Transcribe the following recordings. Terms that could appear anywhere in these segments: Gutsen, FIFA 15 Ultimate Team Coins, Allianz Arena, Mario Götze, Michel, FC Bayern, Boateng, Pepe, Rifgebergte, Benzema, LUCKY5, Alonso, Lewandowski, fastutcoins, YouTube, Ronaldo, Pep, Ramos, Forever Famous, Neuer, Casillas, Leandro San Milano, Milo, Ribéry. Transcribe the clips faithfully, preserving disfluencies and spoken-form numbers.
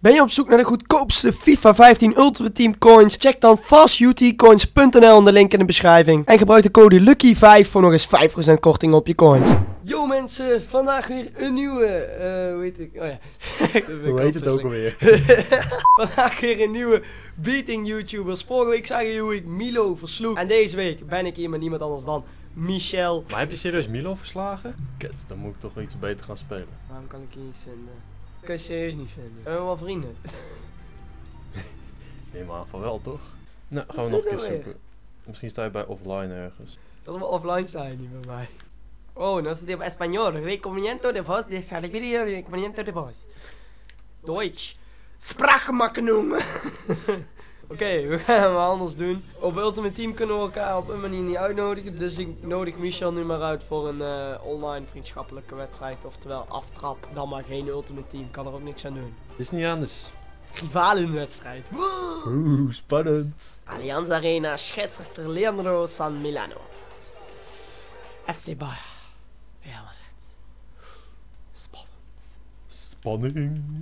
Ben je op zoek naar de goedkoopste FIFA vijftien Ultimate Team Coins? Check dan fastutcoins punt n l in de link in de beschrijving. En gebruik de code Lucky vijf voor nog eens vijf procent korting op je coins. Yo mensen, vandaag weer een nieuwe... Uh, hoe heet ik? Oh ja. Hoe heet het ook alweer? Vandaag weer een nieuwe beating YouTubers. Vorige week zagen jullie hoe ik Milo versloeg. En deze week ben ik hier met niemand anders dan Michel. Maar heb je serieus Milo verslagen? Kets, dan moet ik toch iets beter gaan spelen. Waarom kan ik je niet vinden? Ik kan je serieus niet vinden. We hebben wel vrienden. Nee, maar van wel toch? Nou, gaan we nog een keer zoeken. Misschien sta je bij offline ergens. Dat we offline staan niet bij mij. Oh, no se de español. Recomiendo de voz de Salibir. Recomiendo de voz. Deutsch. Sprachmaknoem. Oké, we gaan wat anders doen. Op Ultimate Team kunnen we elkaar op een manier niet uitnodigen. Dus ik nodig Michel nu maar uit voor een uh, online vriendschappelijke wedstrijd. Oftewel aftrap. Dan maar geen Ultimate Team. Kan er ook niks aan doen. Dit is niet anders. Rivalenwedstrijd. Oeh, spannend. Allianz Arena, scheidsrechter Leandro San Milano. F C Bayern. Ja, maar het. Spannend. Spanning.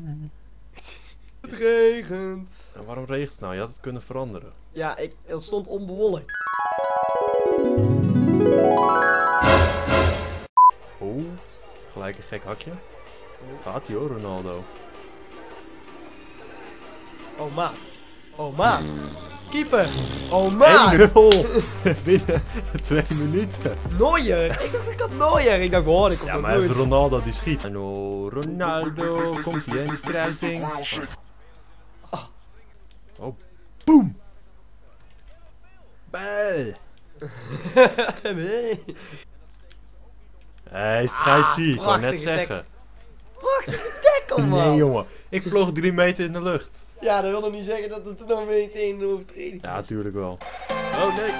Het regent. En waarom regent het nou? Je had het kunnen veranderen. Ja, ik, het stond onbewolkt. Oh, gelijk een gek hakje. Gaat hij hoor, Ronaldo. Oh ma. Oh ma. Keeper. Oh ma. één nul. Binnen twee minuten. Neuer. Ik dacht ik had Neuer. Ik dacht hoor, ik kom ja, maar het is Ronaldo die schiet. En oh, Ronaldo. Komt hij in de kruising. Oh, boom! Bel! Nee! Hé, strijdsie, ik wou net zeggen. Prachtige tackle, man! Nee, jongen, ik vloog drie meter in de lucht. Ja, dat wil nog niet zeggen dat het er nog meteen in de overtreding is. Ja, tuurlijk wel. Oh, nee!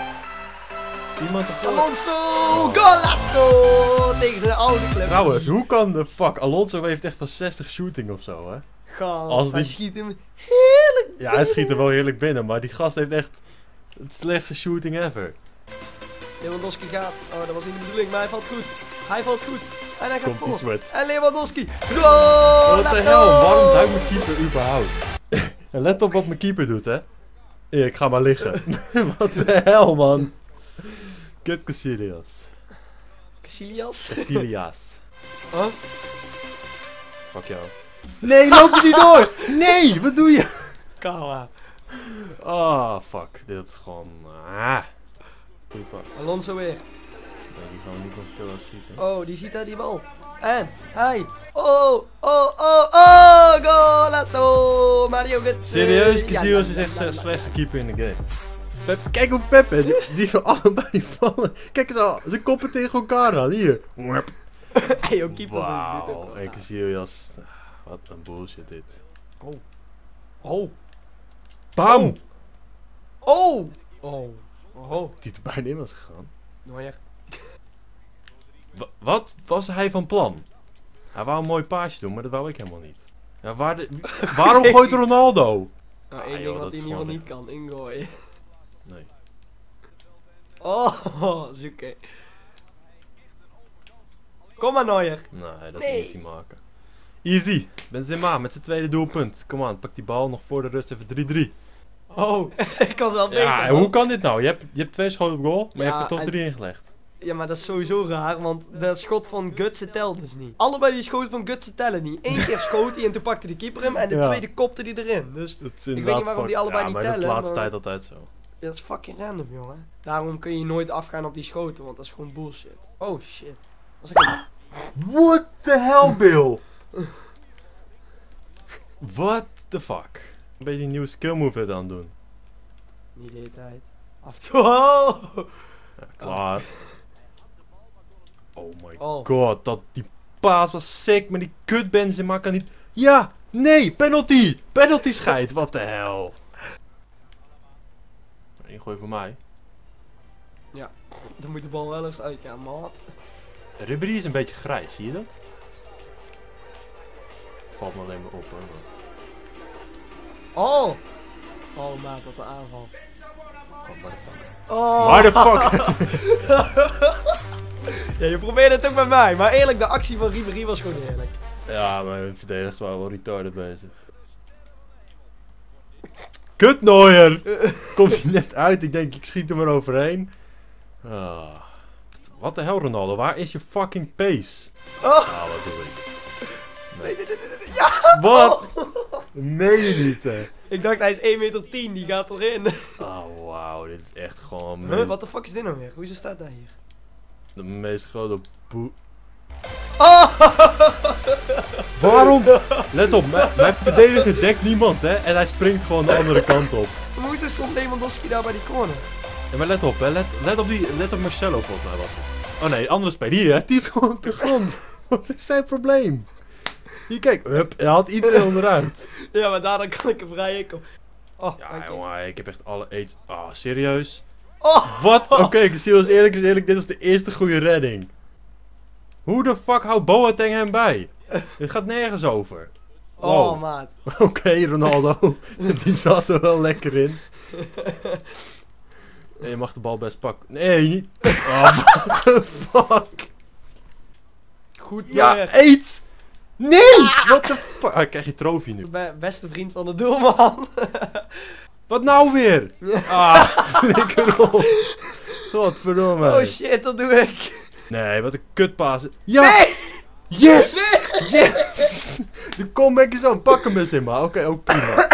Iemand is Alonso! Oh. Golazo! Tegen zijn oude club. Trouwens, hoe kan de fuck? Alonso heeft echt van zestig shooting of zo, hè? Gast, als hij die... schiet hem heerlijk binnen. Ja, hij schiet hem wel heerlijk binnen, maar die gast heeft echt het slechtste shooting ever. Lewandowski gaat. Oh, dat was niet de bedoeling, maar hij valt goed. Hij valt goed. En hij gaat komt voor. Sweat. En Lewandowski. Goal! Wat de hel, waarom duikt mijn keeper überhaupt? En let op wat mijn keeper doet, hè. Ik ga maar liggen. Wat de hel, man. Kut Casillas. Casillas? Casillas. Huh? Fuck jou. Nee, loop je niet door! Nee, wat doe je? Kawa. Oh, fuck. Dit is gewoon... Ah. Goeie pak. Alonso weer. Nee, die gaan we niet constant schieten. Oh, die ziet daar die bal. En hij. Oh, oh, oh, oh. Golazo. Mario Götze. Serieus, Casillas is echt de slechtste keeper in de game. Pep, kijk hoe Pepe, die, die van allebei vallen. Kijk eens al, ze koppen tegen elkaar aan. Hier. Hey, yo, keeper. Wauw, en Casillas... Wat een bullshit dit. Oh. Oh. Bam! Oh! Oh. Oh. Die er bijna in was gegaan. Neuer. Wat was hij van plan? Hij wou een mooi paasje doen, maar dat wou ik helemaal niet. Ja, waar de, waarom gooit Ronaldo? Nou, één ah, ding joh, wat hij in ieder geval niet kan ingooien. Nee. Oh, is oké. Okay. Kom maar, Neuer. Nee, dat is nee. Easy maken. Easy. Benzema met zijn tweede doelpunt. Kom aan, pak die bal nog voor de rust even drie drie. Oh, ik kan ze wel beter. Ja, hoe kan dit nou? Je hebt, je hebt twee schoten op goal, maar ja, je hebt er toch drie ingelegd. Ja, maar dat is sowieso raar, want dat schot van Gutsen telt dus niet. Allebei die schoten van Gutsen tellen niet. Eén keer schoot hij en toen pakte de keeper hem en de ja. tweede kopte hij erin. Dus ik weet niet waarom die allebei ja, niet tellen. Ja, maar dat is de laatste maar... tijd altijd zo. Ja, dat is fucking random, jongen. Daarom kun je nooit afgaan op die schoten, want dat is gewoon bullshit. Oh shit. Was ik... What the hell, Bill? What the fuck? Ben je die nieuwe skill move dan doen? Niet de hele tijd. Af en toe. Oh! Ja, klaar. Oh, oh my oh. god, dat, die paas was sick, maar die kut Benzema kan niet. Ja! Nee! Penalty! Penalty scheidt, wat de hel! Ingooi voor mij. Ja, dan moet de bal wel eens uitgaan, man. Ribéry is een beetje grijs, zie je dat? Valt me alleen maar op hoor. Oh! Oh maat, wat een aanval. Oh, motherfucker. Oh. Motherfucker! Ja, je probeerde het ook bij mij, maar eerlijk, de actie van Ribéry was gewoon heerlijk. Ja, maar mijn verdedigers waren wel retarded bezig. Kut Neuer! Komt hij net uit? Ik denk, ik schiet er maar overheen. Oh. Wat de hel, Ronaldo? Waar is je fucking pace? Oh, oh wat doe ik? Nee, nee, nee, nee, nee. Ja! Wat? Meen je niet, hè? Ik dacht, hij is één meter tien, die gaat erin. Oh, wauw, dit is echt gewoon... Huh, wat de fuck is dit nou weer? Hoezo staat daar hier? De meest grote poe... Oh! Waarom? Let op, mijn verdediger dekt niemand, hè? En hij springt gewoon de andere kant op. Hoezo stond Lewandowski daar bij die corner? Ja, maar let op, hè? Let, let op die... Let op Michel, volgens mij was het. Oh nee, andere speler. Hier, hè? Die is gewoon op de grond. Wat is zijn probleem? Hier, kijk, hup, hij had iedereen onderuit. Ja, maar daardoor kan ik hem vrij in komen. Oh, ja, jongen, ik heb echt alle aids. Ah, oh, serieus? Oh, wat? Oké, okay, Casillas, eerlijk is eerlijk, dit was de eerste goede redding. Hoe de fuck houdt Boateng hem bij? Dit gaat nergens over. Wow. Oh, maat. Oké, okay, Ronaldo, die zat er wel lekker in. Nee, je mag de bal best pakken. Nee, niet. Oh, what the fuck? Goed, ja, weg. Aids! Nee! Ah. What the fuck? Ah, ik krijg je trofee nu. Be beste vriend van de doelman. Wat nou weer? Ja. Ah, flikker op. Godverdomme. Oh shit, dat doe ik. Nee, wat een kutpaas. Ja! Nee! Yes! Nee! Yes! De comeback is aan. Pak hem eens in, maar. Oké, okay, ook prima.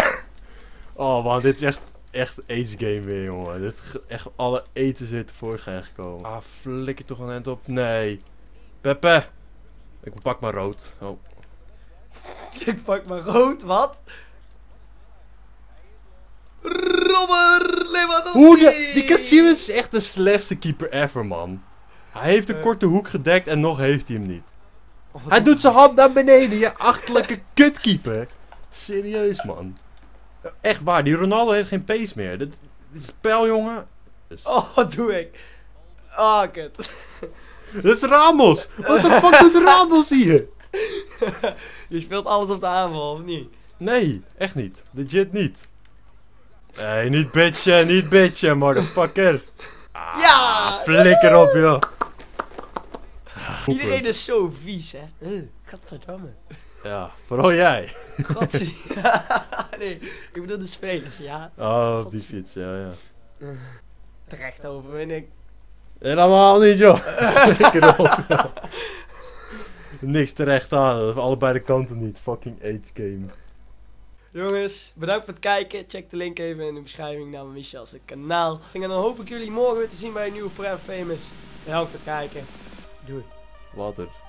Oh man, dit is echt, echt AIDS game weer, jongen. Dit is echt alle eten zit tevoorschijn gekomen. Ah, flikker toch een hand op. Nee. Pepe. Ik pak maar rood. Oh. Ik pak maar rood, wat? Robber Lewandowski! Hoe de, die Casillas is echt de slechtste keeper ever, man. Hij heeft een uh. korte hoek gedekt en nog heeft hij hem niet. Oh, hij doet zijn hand naar beneden, je achterlijke kutkeeper. Serieus, man. Echt waar, die Ronaldo heeft geen pace meer. Dit, dit spel, jongen. Dus. Oh, wat doe ik? Ah, oh, kut. Dat is Ramos! Wat de fuck doet Ramos hier? Je speelt alles op de aanval, of niet? Nee, echt niet. Legit niet. Nee, niet bitchen, niet bitchen, motherfucker. Ah, ja! Flikker op, joh. Iedereen is zo vies, hè? Uh, Godverdamme. Ja, vooral jij. Godzie. Nee, ik bedoel de spelers, ja. Oh, op die fiets, ja, ja. Terecht overwinning. Helemaal niet, joh. Lekker op, joh. Niks terecht aan, allebei de kanten niet. Fucking AIDS game. Jongens, bedankt voor het kijken. Check de link even in de beschrijving naar Michel's kanaal. En dan hoop ik jullie morgen weer te zien bij een nieuwe Forever Famous. Bedankt voor het kijken. Doei. Later.